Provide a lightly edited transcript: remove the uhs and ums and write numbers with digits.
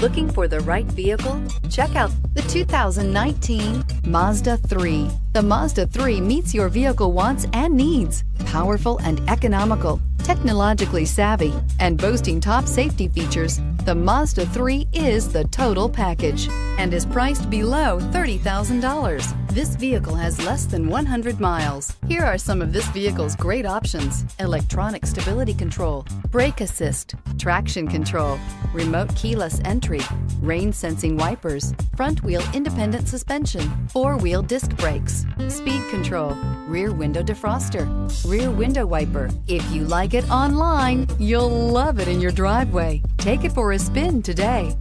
Looking for the right vehicle? Check out the 2019 Mazda 3. The Mazda 3 meets your vehicle wants and needs. Powerful and economical, technologically savvy, and boasting top safety features, the Mazda 3 is the total package and is priced below $30,000. This vehicle has less than 100 miles. Here are some of this vehicle's great options: electronic stability control, brake assist, traction control, remote keyless entry, rain sensing wipers, front wheel independent suspension, four-wheel disc brakes, speed control, rear window defroster, rear window wiper. If you like it online, you'll love it in your driveway. Take it for a spin today.